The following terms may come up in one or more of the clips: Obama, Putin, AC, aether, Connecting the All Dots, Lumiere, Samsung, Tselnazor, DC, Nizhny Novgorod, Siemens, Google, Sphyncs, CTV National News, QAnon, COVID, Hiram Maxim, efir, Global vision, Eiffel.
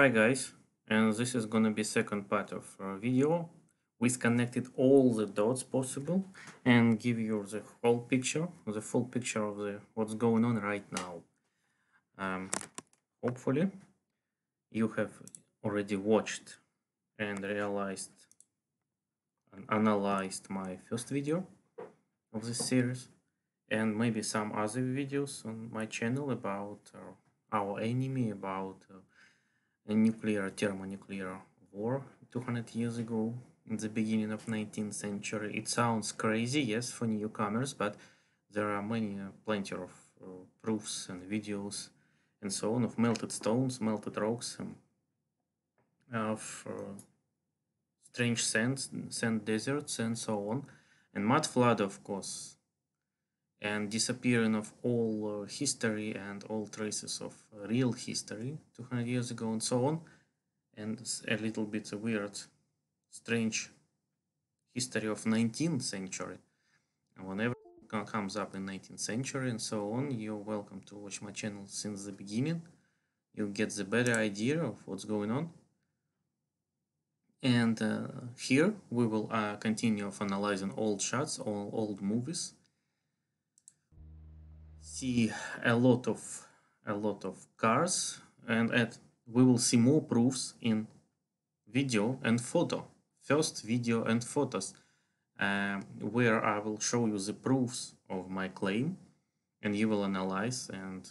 Hi guys, and this is gonna be second part of video. We connected all the dots possible and give you the whole picture, the full picture of what's going on right now. Hopefully you have already watched and realized and analyzed my first video of this series and maybe some other videos on my channel about our enemy, about nuclear, thermonuclear war 200 years ago in the beginning of 19th century. It sounds crazy, yes, for newcomers, but there are plenty of proofs and videos and so on of melted stones, melted rocks, of strange sand deserts and so on, and mud flood, of course, and disappearing of all history and all traces of real history 200 years ago and so on, and a little bit weird, strange history of 19th century. And whenever it comes up in 19th century and so on, you're welcome to watch my channel since the beginning. You get the better idea of what's going on. And here we will continue of analyzing old shots, all old movies. See a lot of cars, and we will see more proofs in video and photo. First, video and photos, where I will show you the proofs of my claim, and you will analyze, and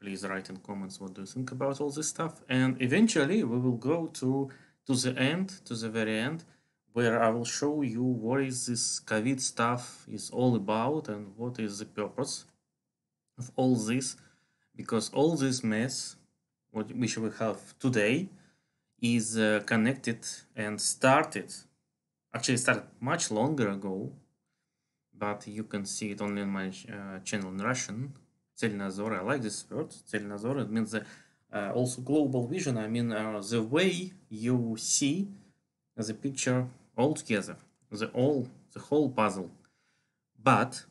please write in comments what do you think about all this stuff. And eventually we will go to the end, to the very end, where I will show you what is this COVID stuff is all about and what is the purpose of all this, because all this mess which we have today is connected and started much longer ago, but you can see it only on my channel in Russian. Tselnazor, I like this word, Tselnazor, it means also global vision, I mean the way you see the picture altogether, the whole puzzle. But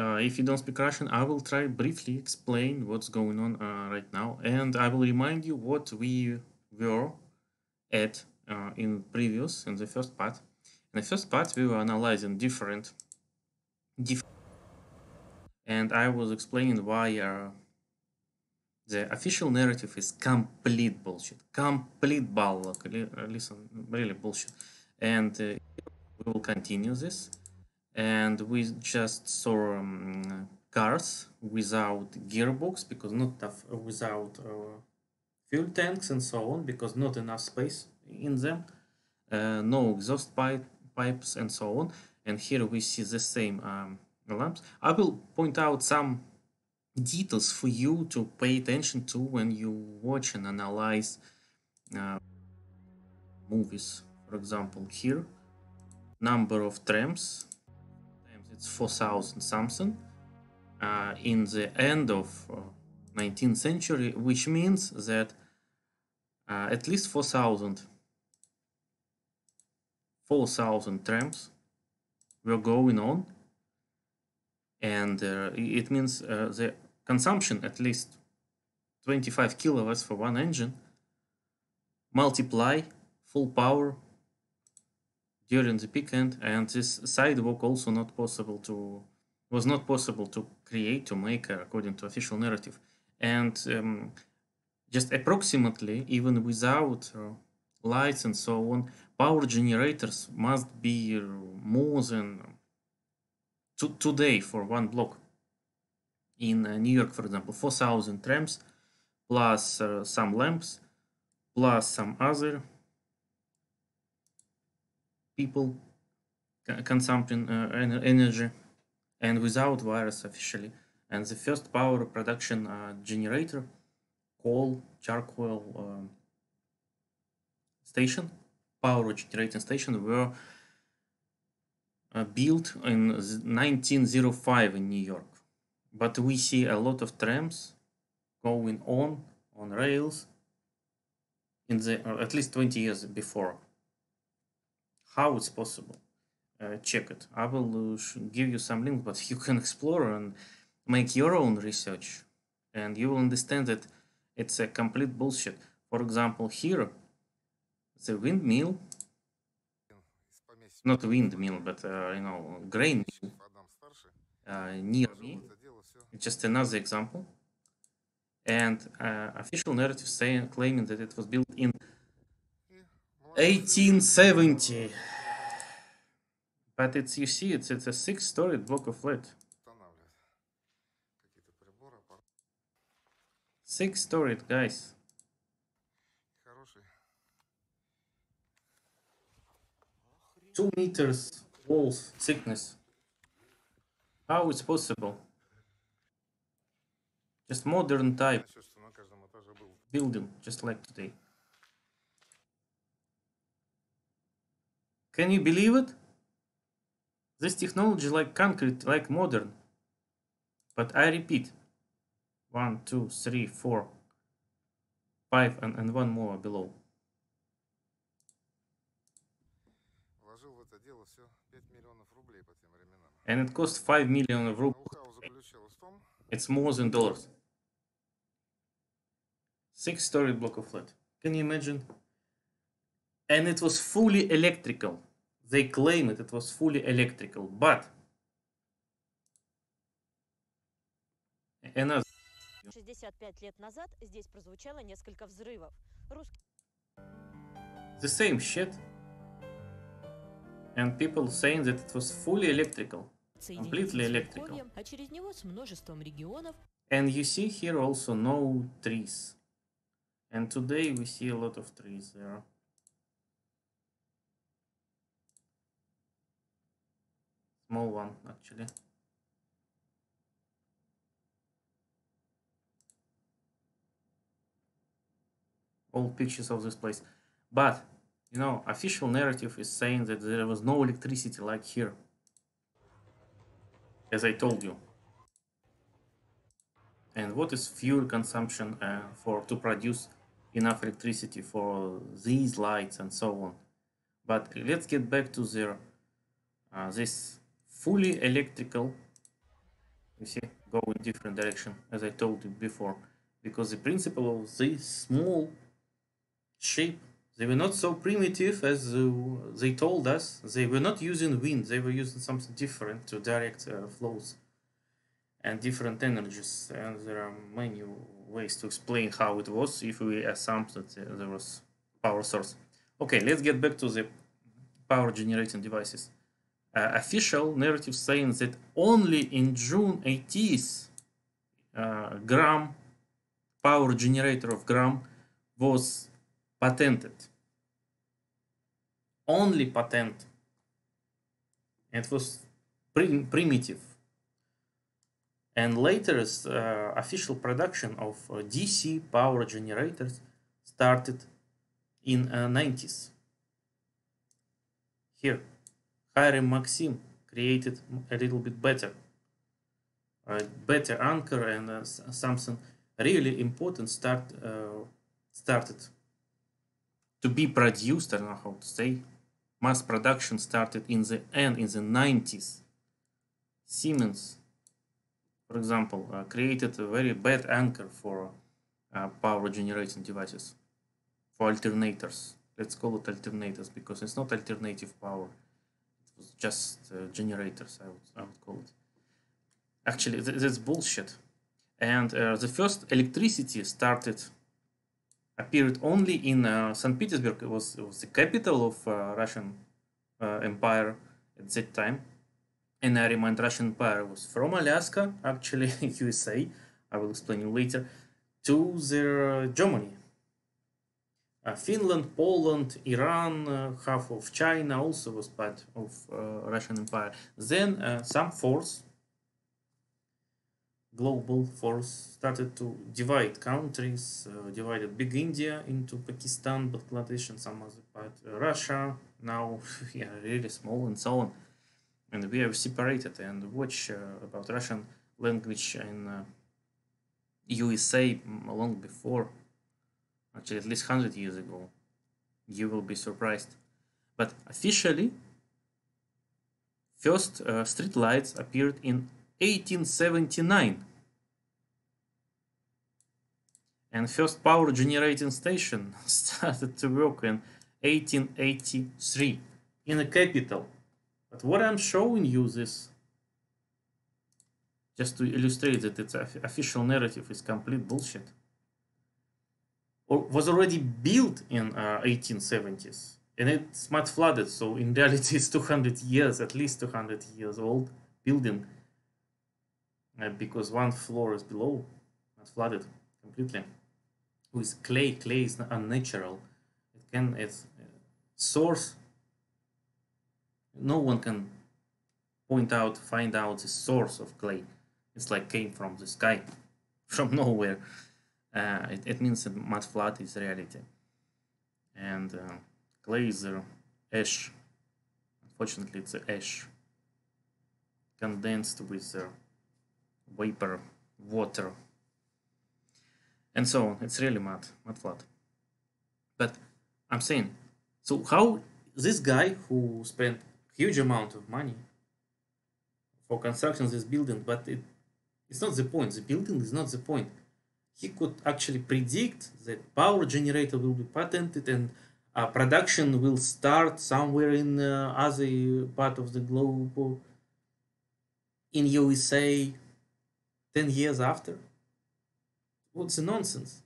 if you don't speak Russian, I will try briefly explain what's going on right now, and I will remind you what we were at in the first part. In the first part, we were analyzing different, and I was explaining why the official narrative is complete bullshit, complete ballock. Listen, really bullshit, and we will continue this. And we just saw cars without gearbox, because not enough, without fuel tanks and so on, because not enough space in them, no exhaust pipes and so on. And here we see the same lamps. I will point out some details for you to pay attention to when you watch and analyze movies. For example, here, number of trams. It's 4,000 something in the end of 19th century, which means that at least 4,000 trams were going on, and it means the consumption at least 25 kilowatts for one engine, multiply full power during the peak end, and this sidewalk also was not possible to create, to make, according to official narrative. And just approximately, even without lights and so on, power generators must be more than today for one block. In New York, for example, 4,000 trams, plus some lamps, plus some other people consuming energy, and without wires officially. And the first power production generator, coal, charcoal station, power generating station, were built in 1905 in New York. But we see a lot of trams going on rails in the at least 20 years before. How it's possible? Check it. I will give you some link, but you can explore and make your own research, and you will understand that it's a complete bullshit. For example, here, the windmill, not windmill, but, you know, grain mill near me, just another example. And official narrative saying, claiming that it was built in 1870. But it's, you see, it's a six-story block of lead. Six-story, guys. Хороший. 2 meters walls thickness. How it's possible? Just modern type building, just like today. Can you believe it? This technology like concrete, like modern. But I repeat. 1, 2, 3, 4, 5 and one more below. And it cost 5 million rubles. It's more than dollars. 6-story block of lead. Can you imagine? And it was fully electrical. They claim it was fully electrical, but another. 65 лет назад здесь прозвучало несколько взрывов. The same shit. And people saying that it was fully electrical. Completely electrical. А через него с множеством регионов. And you see here also no trees. And today we see a lot of trees there. Small one actually. All pictures of this place, but you know, official narrative is saying that there was no electricity like here, as I told you. And what is fuel consumption for to produce enough electricity for these lights and so on? But let's get back to their this fully electrical. You see, go in different direction as I told you before, because the principle of this small shape, they were not so primitive as they told us. They were not using wind, they were using something different to direct flows and different energies. And there are many ways to explain how it was if we assume that there was power source. Okay, let's get back to the power generating devices. Official narrative saying that only in June 80s Gram power generator of Gram was patented. Only patent. It was primitive. And later official production of DC power generators started in 90s. Here, Hiram Maxim created a little bit better. Better anchor and something really important started. To be produced, I don't know how to say. Mass production started in the end, in the 90s. Siemens, for example, created a very bad anchor for power generating devices, for alternators. Let's call it alternators because it's not alternative power. It was just generators, I would call it. Actually, that's bullshit. And the first electricity started... appeared only in St. Petersburg. It was the capital of Russian Empire at that time. And I remind, Russian Empire was from Alaska, actually USA, I will explain you later, to their Germany. Finland, Poland, Iran, half of China also was part of Russian Empire. Then some force, global force, started to divide countries, divided big India into Pakistan, Bangladesh and some other part, Russia, now we are really small and so on. And we are separated and watch about Russian language in USA long before, actually at least 100 years ago. You will be surprised. But officially, first street lights appeared in 1879. and first power generating station started to work in 1883 in a capital. But what I'm showing you this, just to illustrate that its official narrative is complete bullshit, or was already built in 1870s, and it's mud flooded, so in reality it's 200 years, at least 200 years old building, because one floor is below, mud flooded completely, with clay. Clay is unnatural. It can, it's source. No one can point out, find out the source of clay. It's like came from the sky, from nowhere. It means that mud flood is reality. And clay is ash. Unfortunately, it's ash condensed with vapor, water, and so on. It's really mud flood. But I'm saying, so how this guy who spent huge amount of money for construction of this building, but it's not the point. The building is not the point. He could actually predict that power generator will be patented and production will start somewhere in other part of the globe, in USA, 10 years after. What's the nonsense?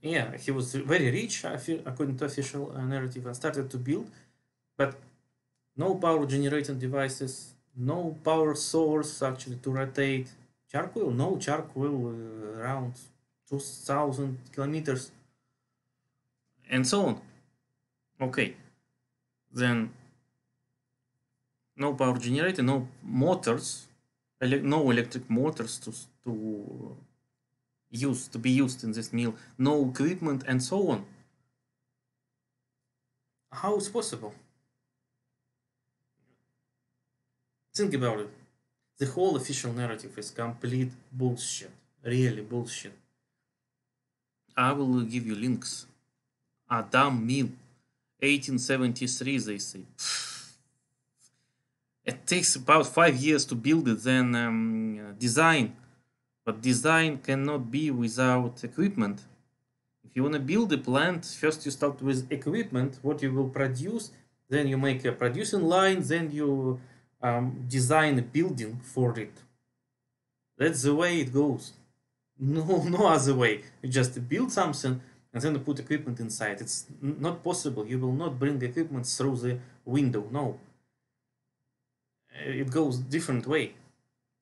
Yeah, he was very rich, according to official narrative, and started to build, but no power generating devices, no power source actually to rotate. Charcoal? No, charcoal around 2,000 kilometers and so on. Okay, then no power generator, no motors, no electric motors to use, to be used in this mill, no equipment and so on. How is possible? Think about it. The whole official narrative is complete bullshit, really bullshit. I will give you links. Adam Mill, 1873, they say. It takes about 5 years to build it, then design. But design cannot be without equipment. If you want to build a plant, first you start with equipment, what you will produce, then you make a producing line, then you design a building for it. That's the way it goes. No other way. You just build something and then you put equipment inside. It's not possible. You will not bring equipment through the window. No. It goes different way.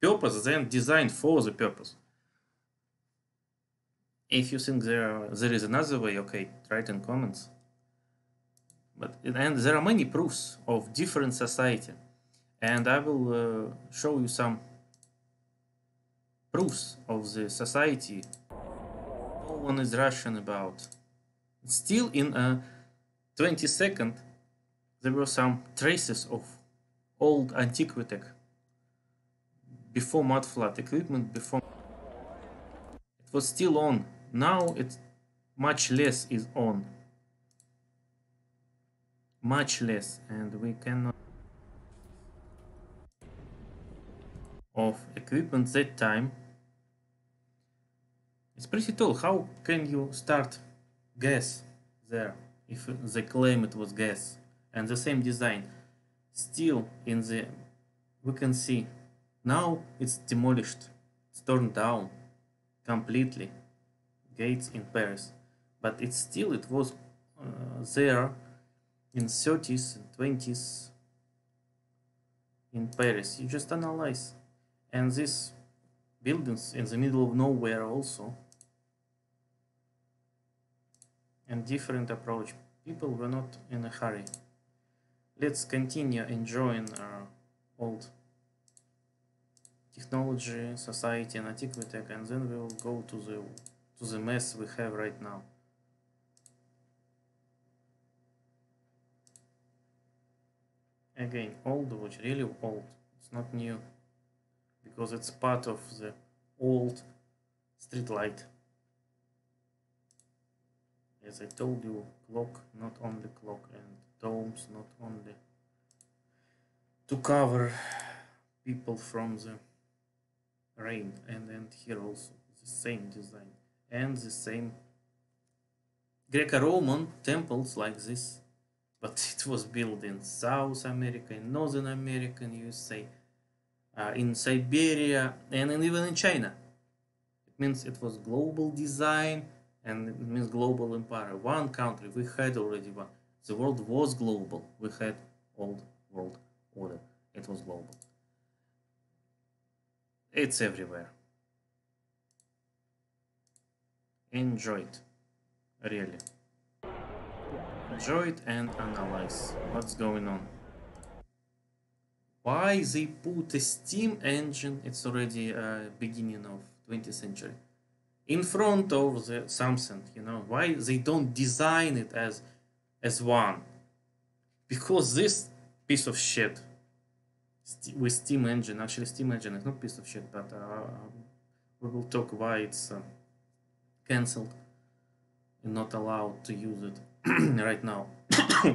Purpose, then design for the purpose. If you think there is another way, okay, write in comments. But and there are many proofs of different society. And I will show you some proofs of the society no one is rushing about. Still in 22nd, there were some traces of old antiquity before mud flood, equipment before. It was still on. Now it's much less is on. Much less, and we cannot of equipment that time. It's pretty tall. How can you start gas there if they claim it was gas? And the same design still in the, we can see now it's demolished, it's torn down completely, gates in Paris, but it's still, it was there in 30s and 20s in Paris. You just analyze. And these buildings in the middle of nowhere also. And different approach. People were not in a hurry. Let's continue enjoying our old technology, society, and antiquity, and then we will go to the mess we have right now. Again, old, which really old. It's not new. Because it's part of the old street light. As I told you, clock, not only clock, and domes, not only to cover people from the rain. And here also the same design. and the same Greco-Roman temples like this, but it was built in South America, in Northern America, in USA, in Siberia, and even in China. It means it was global design, and it means global empire. One country, we had already one. The world was global. We had old world order. It was global. It's everywhere. Enjoy it. Really. Enjoy it and analyze what's going on. Why they put a steam engine, it's already beginning of 20th century, in front of the Samsung, you know, why they don't design it as one? Because this piece of shit with steam engine, actually steam engine is not piece of shit, but we will talk why it's cancelled and not allowed to use it right now.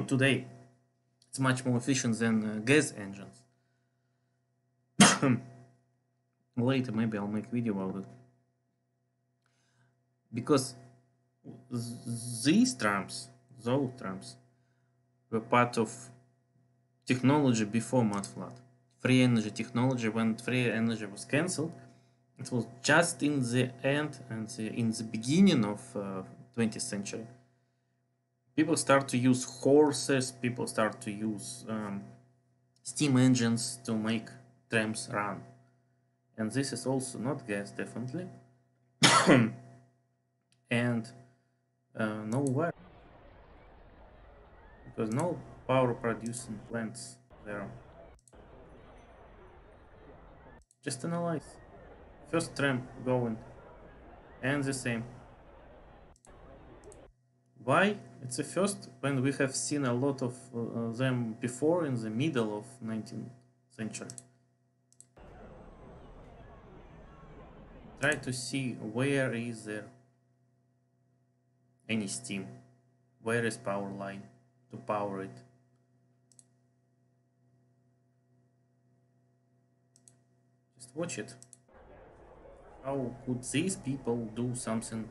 Today, it's much more efficient than gas engines. Later, maybe I'll make a video about it. Because those trams, were part of technology before mud flood. Free energy technology, when free energy was cancelled, it was just in the end and in the beginning of 20th century. People start to use horses, people start to use steam engines to make trams run. And this is also not gas, definitely. And nowhere, because no power producing plants there. Just analyze. First tram going, and the same. Why? It's the first when we have seen a lot of them before in the middle of 19th century. Try to see where is there any steam, where is power line to power it. Just watch it. How could these people do something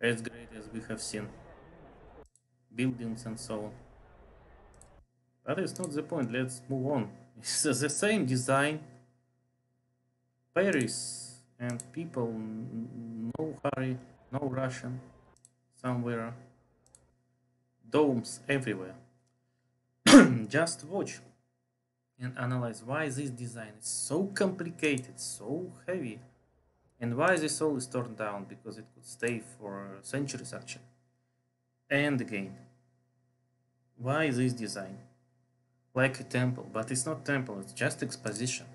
as great as we have seen? Buildings and so on. That is not the point, let's move on. It's the same design. Paris and people, no hurry, no Russian. Somewhere, domes everywhere. Just watch and analyze why this design is so complicated, so heavy, and why this all is torn down, because it could stay for centuries actually. And again, why this design? Like a temple, but it's not temple, it's just exposition.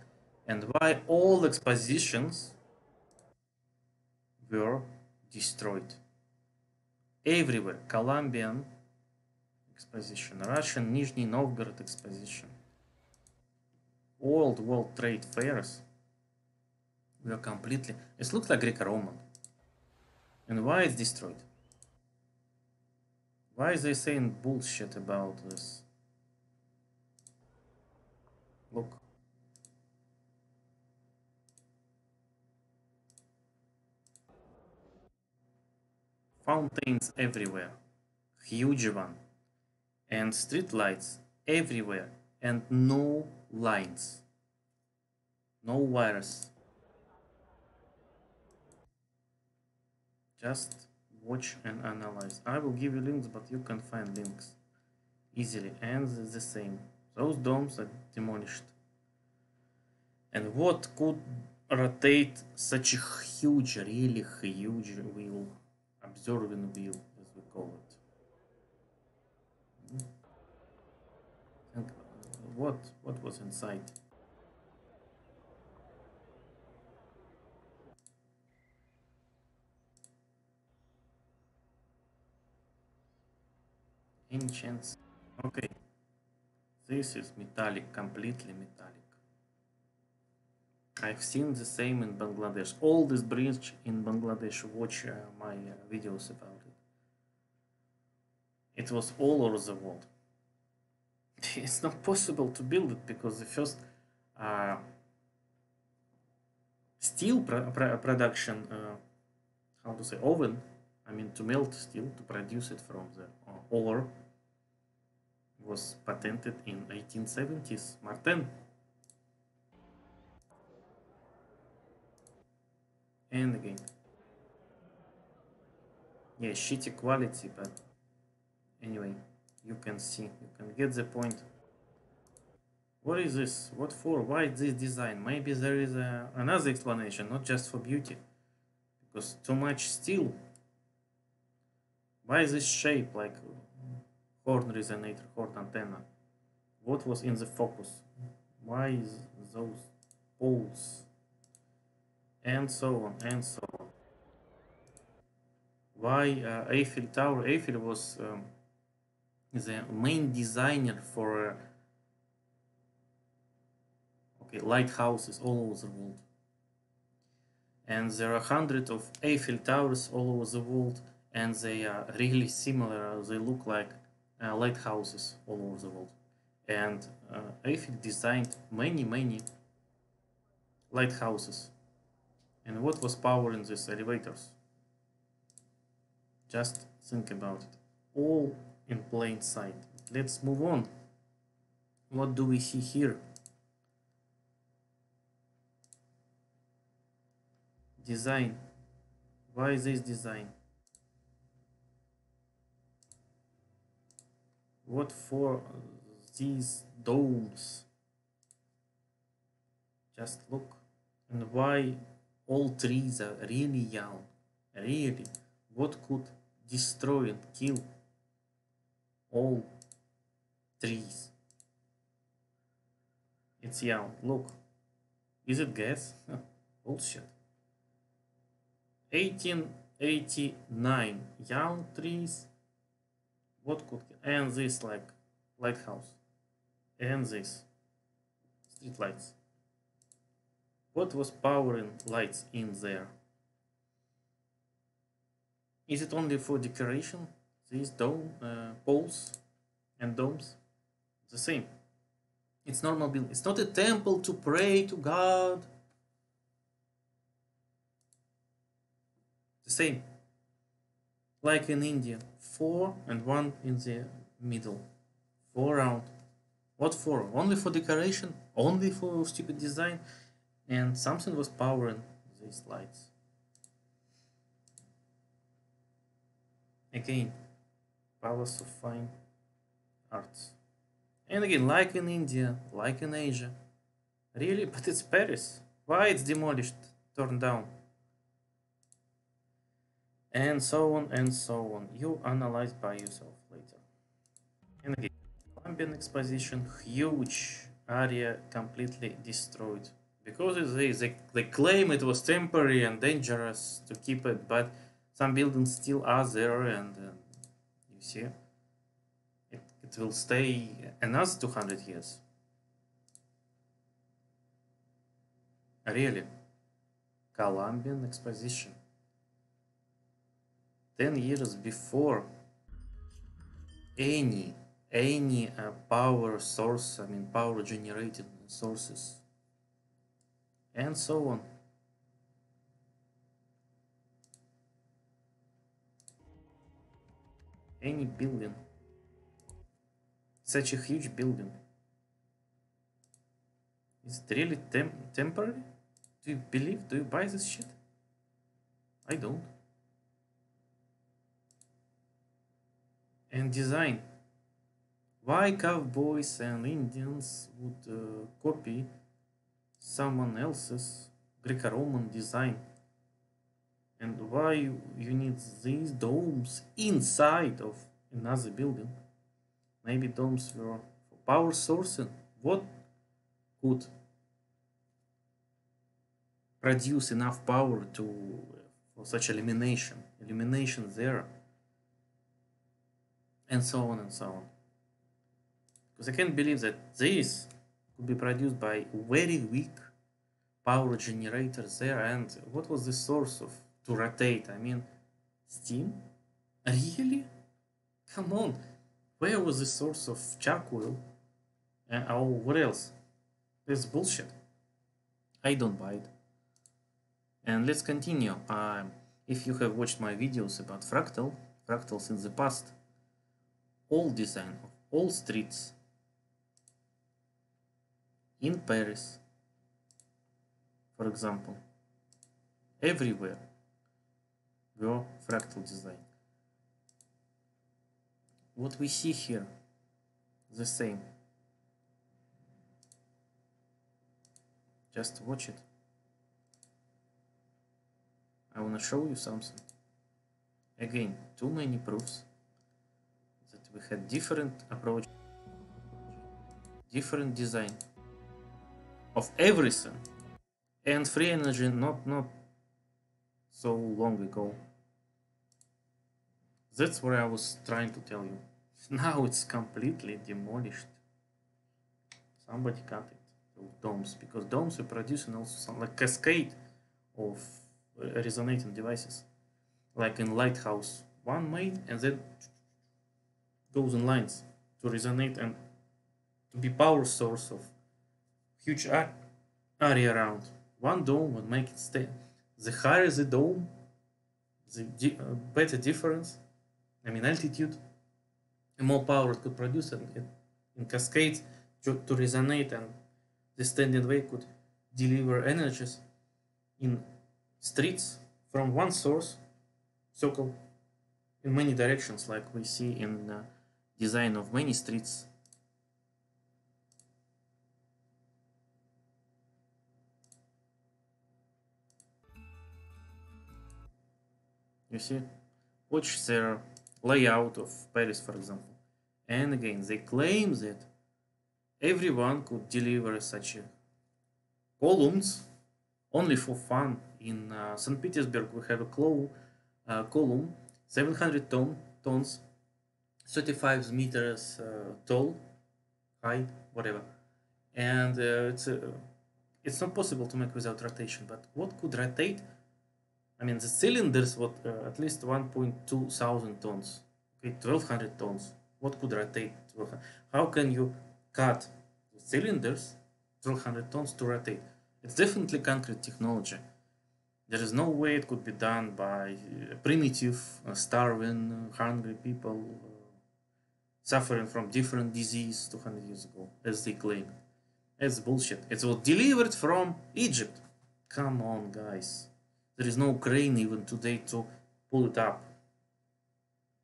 And why all expositions were destroyed. Everywhere. Colombian exposition, Russian Nizhny Novgorod exposition, Old World Trade Fairs were completely... It looks like Greco-Roman. And why it's destroyed? Why is they saying bullshit about this? Look. Fountains everywhere, huge one, and street lights everywhere, and no lines, no wires. Just watch and analyze. I will give you links, but you can find links easily. And the same, those domes are demolished. And what could rotate such a huge, really huge wheel? Observing wheel, as we call it. And what was inside? Ancient. Okay. This is metallic, completely metallic. I've seen the same in Bangladesh. All this bridge in Bangladesh, watch my videos about it. It was all over the world. It's not possible to build it because the first steel production how to say, oven, I mean to melt steel, to produce it from the ore, was patented in 1870s. Martin. And again. Yeah, shitty quality, but anyway, you can see, you can get the point. What is this? What for? Why this design? Maybe there is another explanation, not just for beauty. Because too much steel. Why this shape, like horn resonator, horn antenna? What was in the focus? Why is those poles? And so on, and so on. Why Eiffel Tower? Eiffel was the main designer for lighthouses all over the world. And there are hundreds of Eiffel Towers all over the world, and they are really similar. They look like lighthouses all over the world. And Eiffel designed many, many lighthouses. And what was powering these elevators? Just think about it. All in plain sight. Let's move on. What do we see here? Design. Why this design? What for these domes? Just look. And why all trees are really young? Really? What could destroy and kill all trees? It's young. Look. Is it gas? Bullshit. 1889, young trees. What could, and this like lighthouse, and this street lights. What was powering lights in there? Is it only for decoration? These dome poles and domes, the same. It's normal building. It's not a temple to pray to God. Same like in India, 4 and 1 in the middle, 4 round. What for? Only for decoration, only for stupid design. And something was powering these lights. Again, Palace of Fine Arts. And again, like in India, like in Asia. Really? But it's Paris. Why it's demolished, torn down? And so on, and so on. You analyze by yourself later. And again, Columbian Exposition, huge area completely destroyed. Because they claim it was temporary and dangerous to keep it, but some buildings still are there, and you see, it will stay another 200 years. Really, Columbian Exposition. 10 years before any power source, I mean power generating sources, and so on. Any building, such a huge building, is it really temporary? Do you believe? Do you buy this shit? I don't. And design. Why cowboys and Indians would copy someone else's Greco-Roman design? And why you need these domes inside of another building? Maybe domes were for power sourcing. What could produce enough power to for such illumination? Illumination there. And so on and so on. Because I can't believe that this could be produced by very weak power generators there. And what was the source of to rotate? I mean, steam? Really? Come on. Where was the source of charcoal? And oh, what else? That's bullshit. I don't buy it. And let's continue. If you have watched my videos about fractals in the past, all design of all streets in Paris, for example, everywhere were fractal design. What we see here, the same. Just watch it. I want to show you something. Again, too many proofs that we had different approach, different design of everything, and free energy not so long ago. That's what I was trying to tell you. Now it's completely demolished. Somebody cut it to domes, because domes are producing also some like cascade of resonating devices, like in lighthouse, one made and then goes in lines to resonate and be power source of huge area around one dome and make it stay. The higher the dome, the better difference, I mean altitude, the more power it could produce, and it in cascades to resonate, and the standing wave could deliver energies in streets from one source, circle, in many directions, like we see in the design of many streets. You see, watch their layout of Paris, for example. And again, they claim that everyone could deliver such columns only for fun. In St. Petersburg, we have a column, 700 tons, 35 meters tall, high, whatever. And it's not possible to make without rotation. But what could rotate? I mean, the cylinders, what at least 1,200 tons, okay, 1,200 tons. What could rotate? How can you cut the cylinders, 1,200 tons, to rotate? It's definitely concrete technology. There is no way it could be done by primitive, starving, hungry people suffering from different disease 200 years ago, as they claim. It's bullshit. It's all delivered from Egypt. Come on, guys. There is no crane even today to pull it up.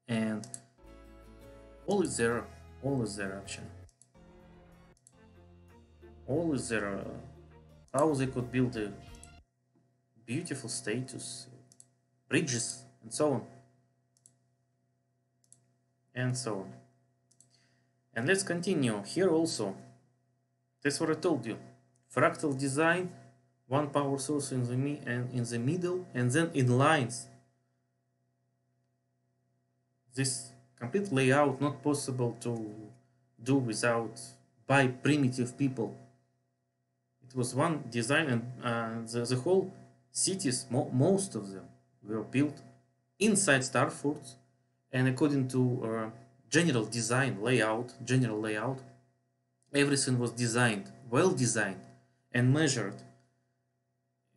And all is there option. All is there. How they could build a beautiful status, bridges, and so on. And so on. And let's continue here also. That's what I told you. Fractal design. One power source in the middle, and then in lines. This complete layout not possible to do without by primitive people. It was one design, and the whole cities, most of them, were built inside starfords, and according to general design layout, everything was designed, well designed, and measured.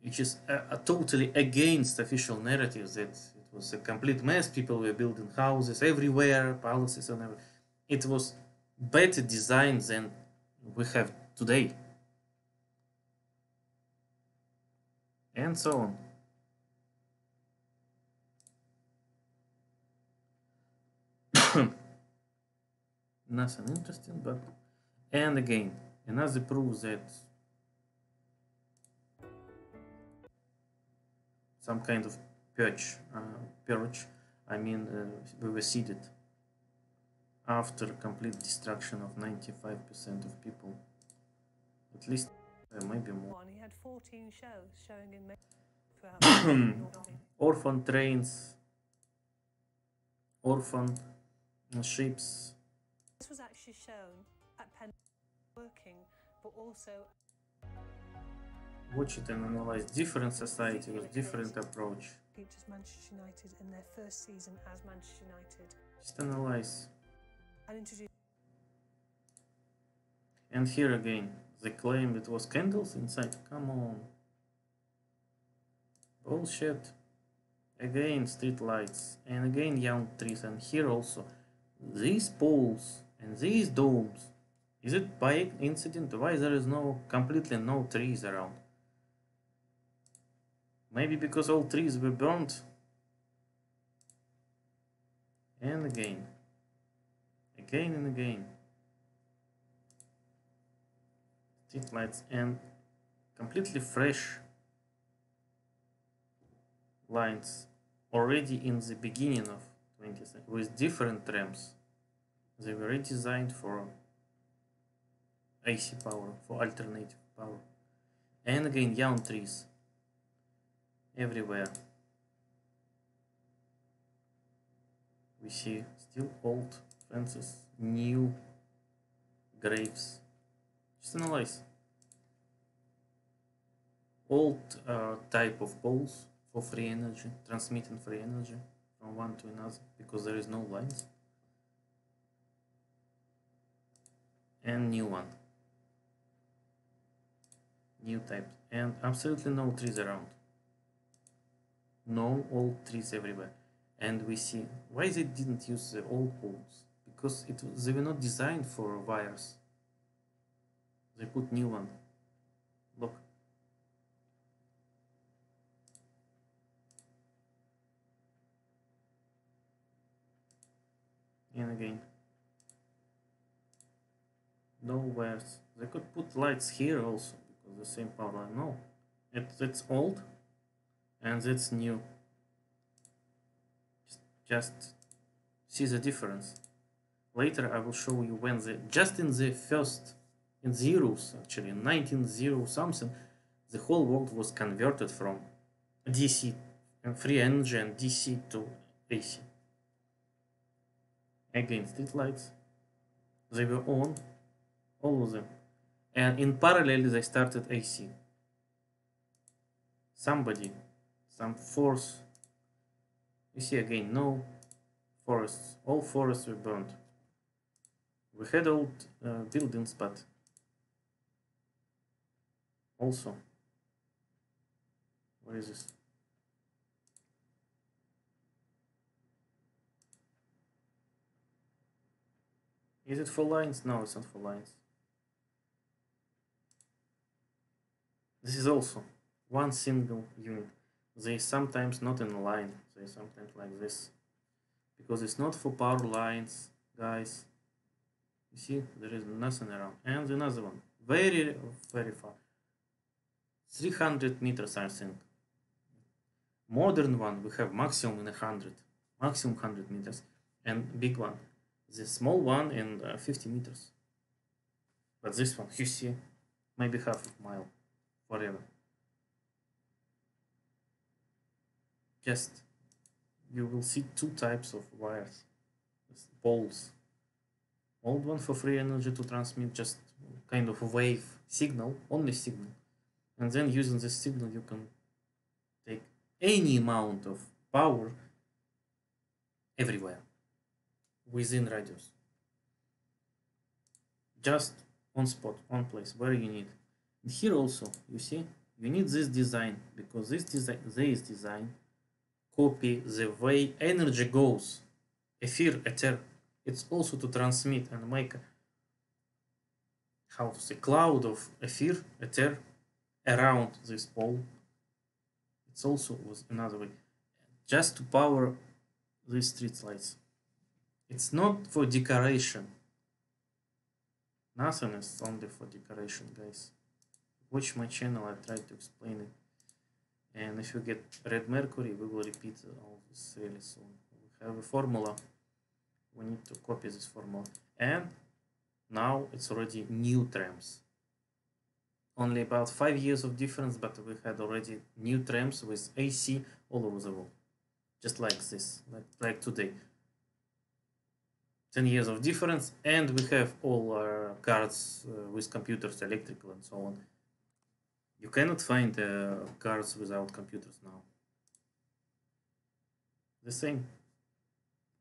Which is totally against official narratives that it was a complete mess, people were building houses everywhere, palaces and everything. It was better designed than we have today. And so on. Nothing interesting, but... And again, another proof that some kind of purge, we were seeded after complete destruction of 95% of people, at least maybe more. He had 14 shows showing in orphan trains, orphan ships. This was actually shown at Penn working, but also. Watch it and analyze different society with different approach. Just Manchester United in their first season as Manchester United. Just analyze. And introduce. And here again, the claim it was candles inside. Come on. Bullshit. again street lights, and again young trees, and here also these poles and these domes. Is it by incident why there is completely no trees around? Maybe because all trees were burned. And again, again and again, street lights and completely fresh lines already in the beginning of 20th century with different trams. They were redesigned for AC power, for alternative power. And again, young trees everywhere. We see still old fences, new graves. Just analyze old type of poles for free energy, transmitting free energy from one to another because there is no lines, and new one, new type, and absolutely no trees around, no old trees everywhere. And we see why they didn't use the old poles, because they were not designed for wires. They put new one. Look, and again, no wires. They could put lights here also because the same power line. No, that's old, and that's new. Just see the difference. Later I will show you when the, just in the first, in zeros actually, in 1900 something, the whole world was converted from DC and free energy and DC to AC. Again, street lights. They were on, all of them. And in parallel they started AC. Somebody, some force. You see again, no forests. All forests were burned. We had old buildings, but also, what is this? Is it for lines? No, it's not for lines. This is also one single unit. They sometimes not in line. They sometimes like this, because it's not for power lines, guys. You see, there is nothing around. And another one, very, very far, 300 meters, I think. Modern one we have maximum in 100, maximum 100 meters, and big one, the small one in 50 meters. But this one, you see, maybe half a mile, whatever. Just you will see two types of wires, poles. Old one for free energy to transmit just kind of a wave signal, only signal. And then using this signal you can take any amount of power everywhere within radius. Just on spot, on place where you need. And here also, you see, you need this design, because this design copy the way energy goes. Efir, aether, it's also to transmit and make how the cloud of efir, aether around this pole. It's also was another way, just to power these street lights. It's not for decoration. Nothing is only for decoration, guys. Watch my channel, I try to explain it. And if you get red mercury, we will repeat all this really soon. We have a formula. We need to copy this formula. And now it's already new trams. Only about 5 years of difference, but we had already new trams with AC all over the world. Just like this, like today. 10 years of difference, and we have all our cards with computers, electrical, and so on. You cannot find cars without computers now. The same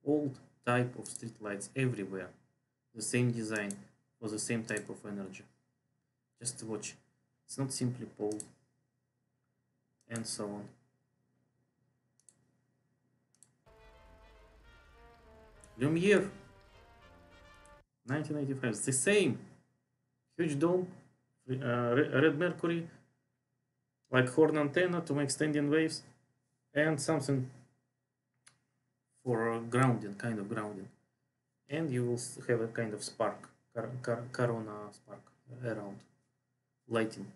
old type of street lights everywhere. The same design for the same type of energy. Just watch. It's not simply pole. And so on. Lumiere, 1995, the same. Huge dome, red mercury, like horn antenna to make standing waves, and something for grounding, kind of grounding. And you will have a kind of spark, corona spark around, lighting.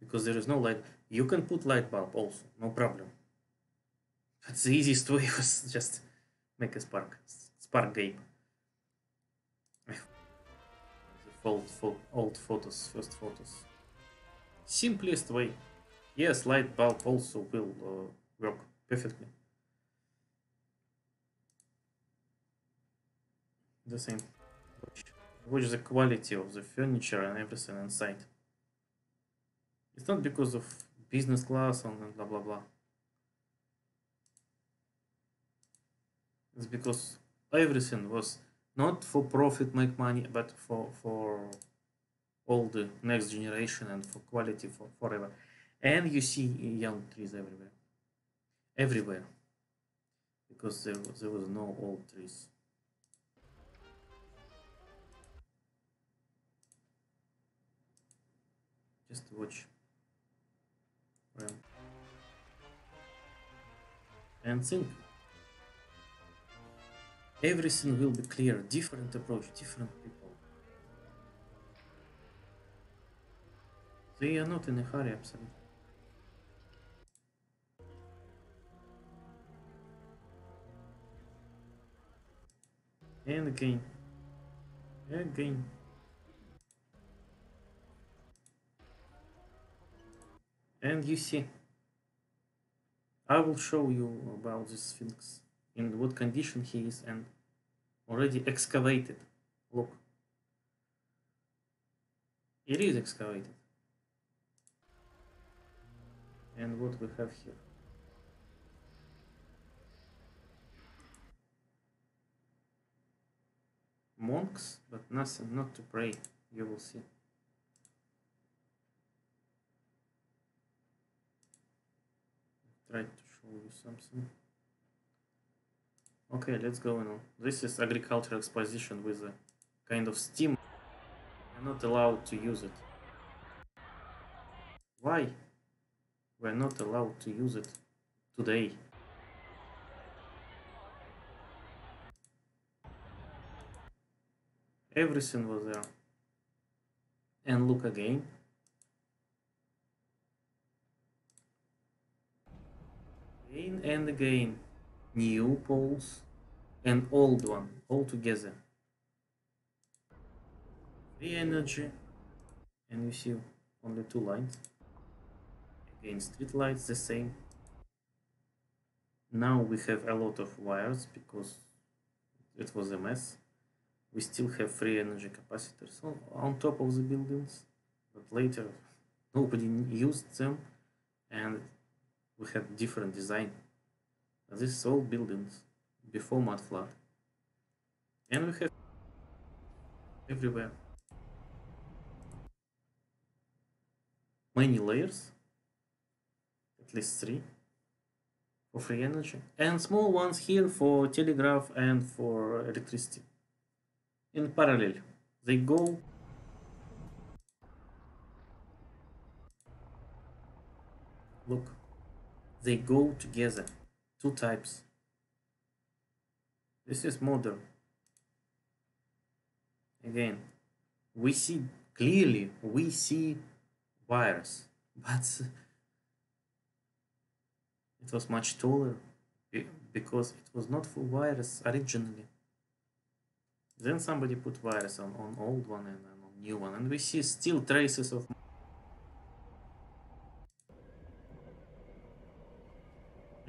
Because there is no light. You can put light bulb also, no problem. But the easiest way was just make a spark game. Old photos, first photos. Simplest way. Yes, light bulb also will work perfectly. The same. Watch the quality of the furniture and everything inside. It's not because of business class and blah blah blah. It's because everything was not for profit, make money, but for all the next generation and for quality for forever. And you see young trees everywhere. Everywhere. Because there was no old trees. Just watch. Well. And think. Everything will be clear, different approach, different people. They are not in a hurry, absolutely. And again. And you see, I will show you about the Sphinx. In what condition he is, and already excavated. Look, it is excavated. And what we have here? Monks, but nothing, not to pray, you will see. I tried to show you something. Okay, let's go now. This is agricultural exposition with a kind of steam. We're not allowed to use it. Why? We're not allowed to use it today. Everything was there. And look again. Again and again. New poles and old one all together. Free energy, and you see only two lines. Again, street lights the same. Now we have a lot of wires because it was a mess. We still have free energy capacitors on top of the buildings, but later nobody used them, and we had different design. This is all buildings before mud flood, and we have everywhere many layers, at least three, for free energy, and small ones here for telegraph and for electricity in parallel. They go look, they go together. Two types. This is modern. Again, we see clearly, we see wires, but it was much taller because it was not for wires originally. Then somebody put wires on old one and on new one, and we see still traces of.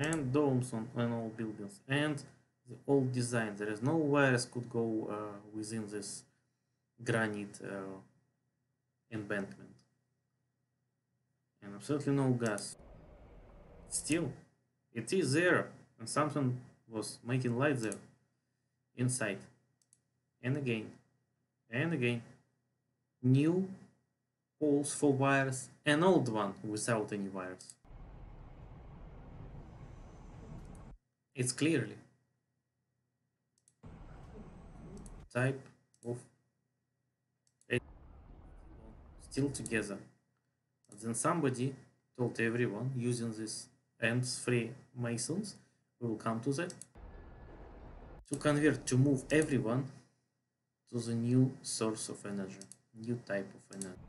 And domes on all buildings, and the old design. There is no wires could go within this granite embankment, and absolutely no gas. Still, it is there, and something was making light there inside. And again, and again, new poles for wires, an old one without any wires. It's clearly type of still together. Then somebody told everyone using this ends free masons, we will come to that, to convert, to move everyone to the new source of energy, new type of energy.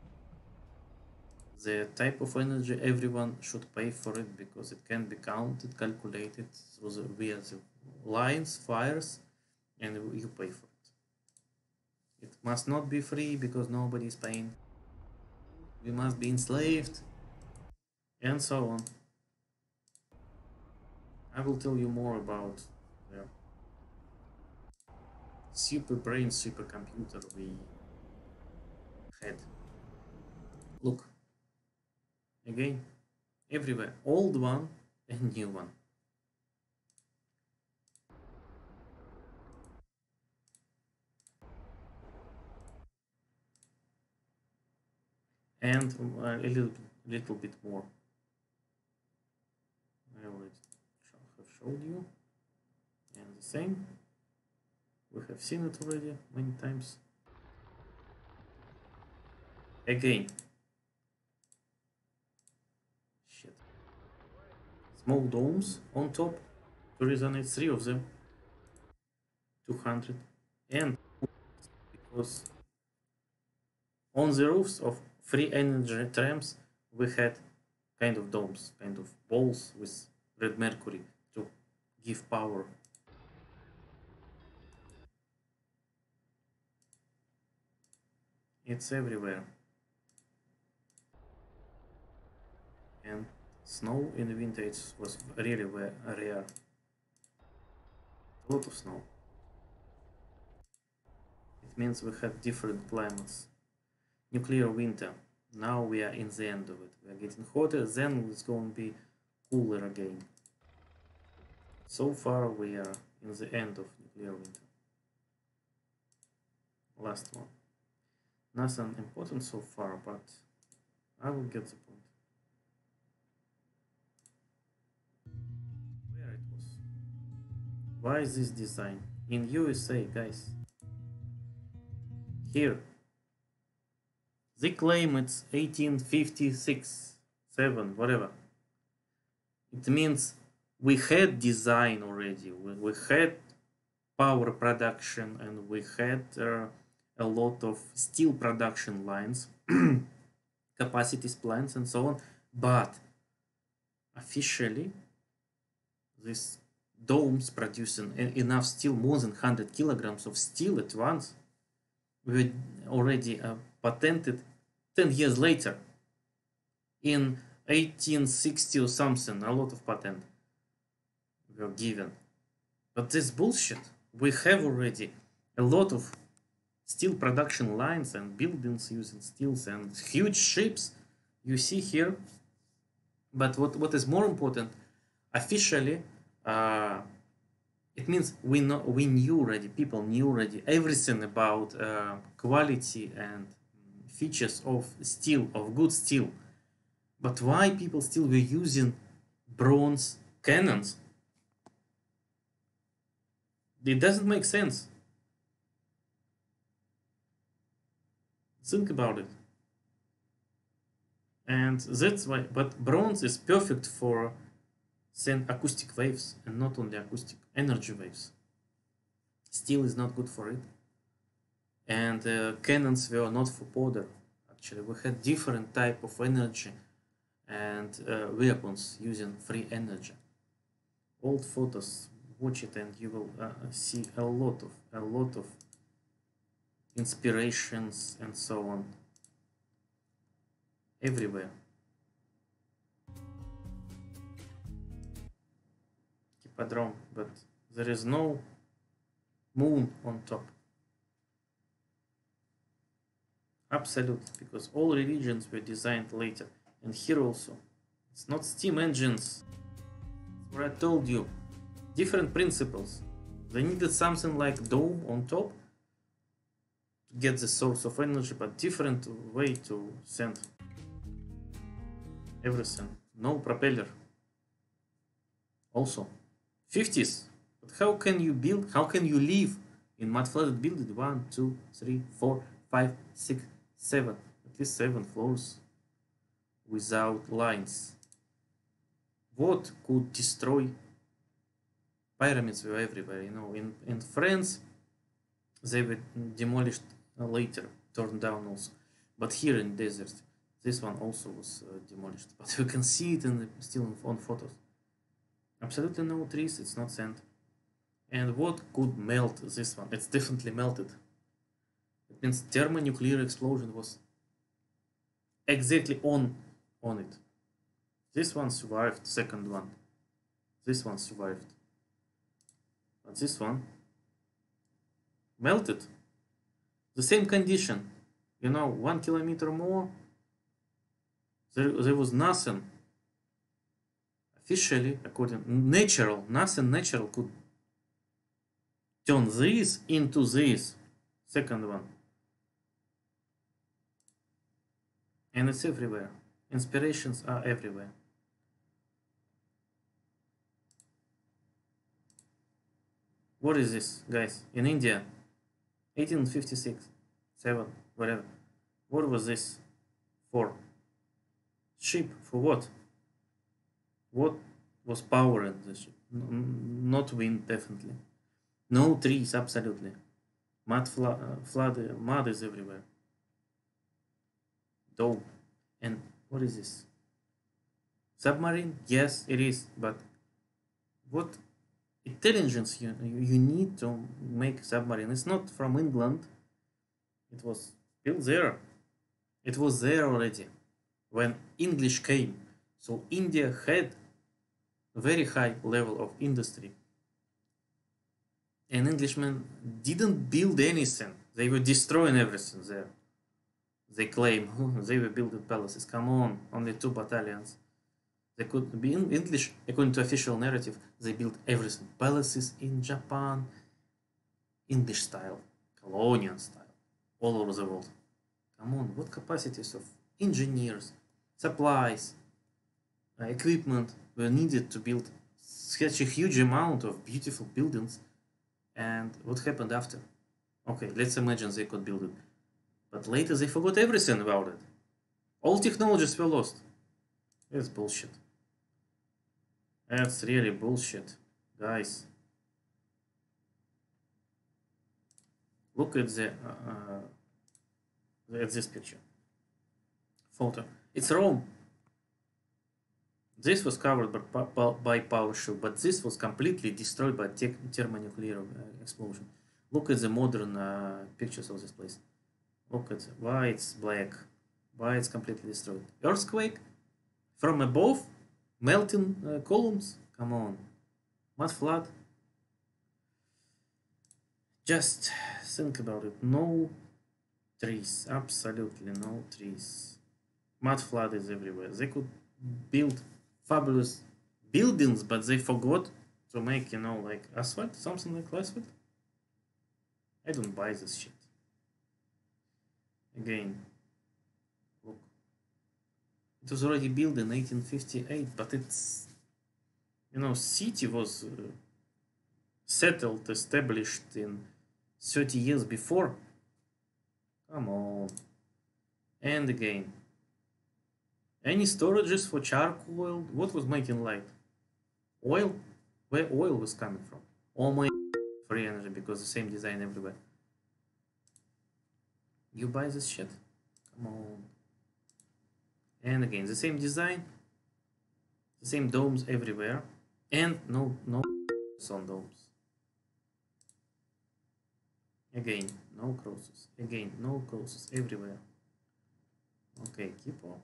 The type of energy everyone should pay for it because it can be counted, calculated through the, via the lines, fires, and you pay for it. It must not be free because nobody is paying. We must be enslaved, and so on. I will tell you more about the super brain, supercomputer we had. Look. Again, everywhere, old one and new one. And a little bit more. I already have showed you. And the same. We have seen it already many times. Again. Small domes on top to resonate, 3 of them, 200, and because on the roofs of free energy trams we had kind of domes, kind of balls with red mercury to give power. It's everywhere. And snow in the winter was really rare. A lot of snow. It means we had different climates. Nuclear winter. Now we are in the end of it. We are getting hotter, then it's going to be cooler again. So far we are in the end of nuclear winter. Last one. Nothing important so far, but I will get the point. Why this design? In USA, guys. Here. They claim it's 1856, 7, whatever. It means we had design already. We had power production and we had a lot of steel production lines, capacities, plants and so on. But officially, this domes producing enough steel, more than 100 kilograms of steel at once, we already patented 10 years later, in 1860 or something. A lot of patents were given, but this bullshit. We have already a lot of steel production lines and buildings using steels and huge ships you see here. But what is more important, officially, it means we knew already, people knew already everything about quality and features of steel, of good steel. But why people still were using bronze cannons? It doesn't make sense. Think about it. And that's why, but bronze is perfect for send acoustic waves, and not only acoustic, energy waves. Steel is not good for it. And cannons were not for powder. Actually, we had different type of energy and weapons using free energy. Old photos, watch it, and you will see a lot of inspirations and so on everywhere. Padron, but there is no moon on top. Absolutely, because all religions were designed later, and here also. It's not steam engines. That's where I told you, different principles. They needed something like dome on top to get the source of energy, but different way to send everything. No propeller. Also. 50s, but how can you build, how can you live in mud-flooded building 1, 2, 3, 4, 5, 6, 7, at least 7 floors without lines. What could destroy pyramids were everywhere, you know, in France they were demolished later, torn down also, but here in desert this one also was demolished, but you can see it in the, still on photos. Absolutely no trees, it's not sand. And what could melt this one? It's definitely melted. It means thermonuclear explosion was exactly on it. This one survived, second one. This one survived. But this one melted. The same condition. You know, 1 kilometer more. There was nothing officially, according natural, nothing natural could turn this into this second one. And it's everywhere. Inspirations are everywhere. What is this, guys? In India, 1856, 7, whatever. What was this for? Ship, for what? What was powering the ship? Not wind, definitely. No trees, absolutely. Mud is everywhere. Dope. And what is this? Submarine? Yes, it is. But what intelligence you need to make submarine? It's not from England. It was built there. It was there already when English came. So India had a very high level of industry. And Englishmen didn't build anything. They were destroying everything there. They claim they were building palaces. Come on, only 2 battalions. They could be in English, according to official narrative, they built everything. Palaces in Japan, English style, colonial style, all over the world. Come on, what capacities of engineers, supplies, equipment were needed to build such a huge amount of beautiful buildings? And what happened after? Okay, let's imagine they could build it. But later they forgot everything about it. All technologies were lost. That's bullshit. That's really bullshit, guys. Look at the at this picture. Photo. It's Rome. This was covered by power shoe, but this was completely destroyed by thermonuclear explosion. Look at the modern pictures of this place. Look at why it's black, why it's completely destroyed. Earthquake from above, melting columns. Come on, mud flood. Just think about it. No trees, absolutely no trees. Mud flood is everywhere. They could build fabulous buildings, but they forgot to make, you know, like asphalt, something like asphalt. I don't buy this shit. Again, look, it was already built in 1858, but it's, you know, city was settled, established in 30 years before. Come on. And again, any storages for charcoal? What was making light? Oil? Where oil was coming from? All my free energy, because the same design everywhere. You buy this shit? Come on. And again, the same design, the same domes everywhere, and no on domes. Again, no crosses. Again, no crosses everywhere. Okay, keep on.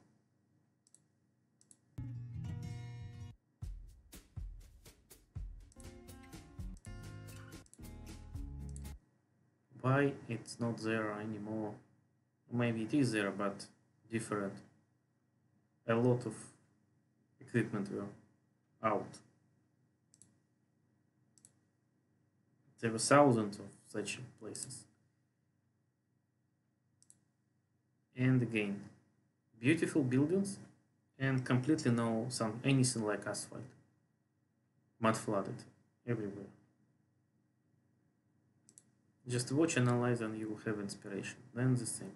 Why it's not there anymore? Maybe it is there, but different. A lot of equipment were out. There were thousands of such places. And again, beautiful buildings and completely no anything like asphalt. Mud flooded everywhere. Just watch, analyze, and you will have inspiration. Then the same.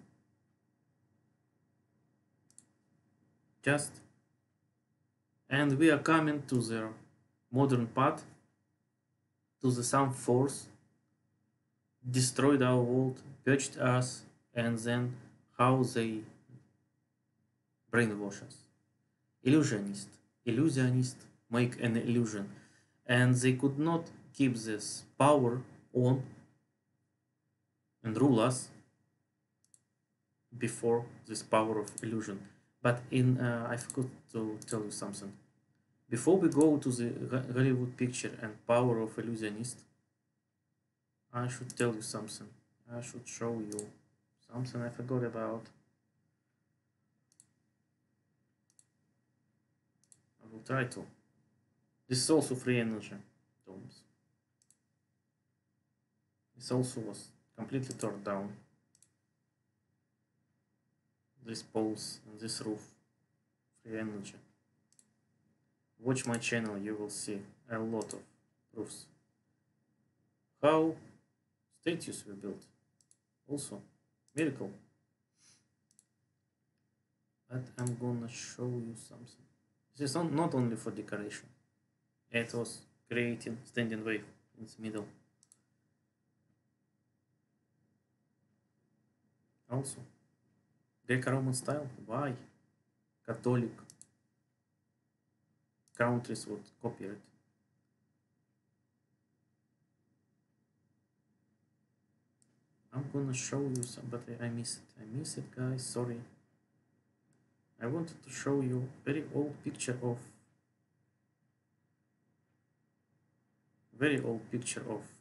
Just. And we are coming to the modern path, to the some force destroyed our world, purged us, and then how they brainwash us. Illusionists make an illusion, and they could not keep this power on and rule us before this power of illusion. But in I forgot to tell you something. Before we go to the Hollywood picture and power of illusionist, I should tell you something. I should show you something I forgot about. I will try to. This is also free energy domes. This also was completely torn down. These poles and this roof, free energy. Watch my channel, you will see a lot of proofs. How statues were built, also miracle. But I'm gonna show you something. This is not only for decoration. It was creating standing wave in the middle. Also, Greco-Roman style. Why? Catholic countries would copy it. I'm gonna show you some, but I miss it. I miss it, guys. Sorry. I wanted to show you very old picture of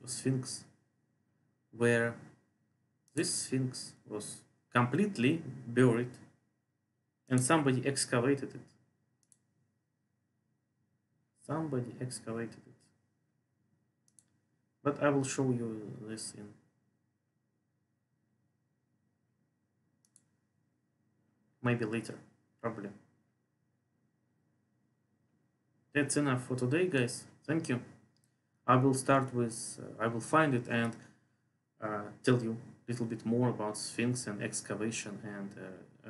Sphinx, where this Sphinx was completely buried, and somebody excavated it. But I will show you this in. Maybe later, probably. That's enough for today, guys. Thank you. I will start with, I will find it and tell you a little bit more about Sphinx and excavation and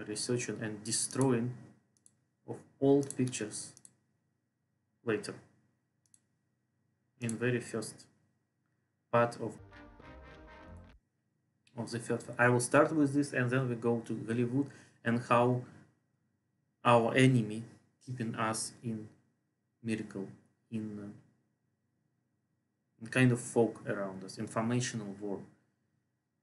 researching and destroying of old pictures later in very first part of the first. I will start with this and then we go to Hollywood and how our enemy keeping us in miracle, in kind of fog around us, informational war.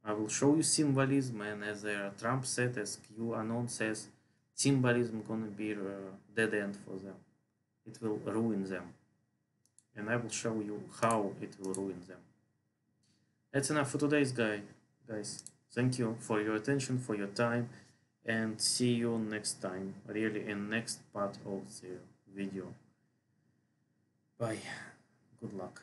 I will show you symbolism, and as Trump said, as QAnon says, symbolism gonna be dead end for them. It will ruin them. And I will show you how it will ruin them. That's enough for today's guys. Thank you for your attention, for your time, and see you next time, really in next part of the video. Bye. Good luck.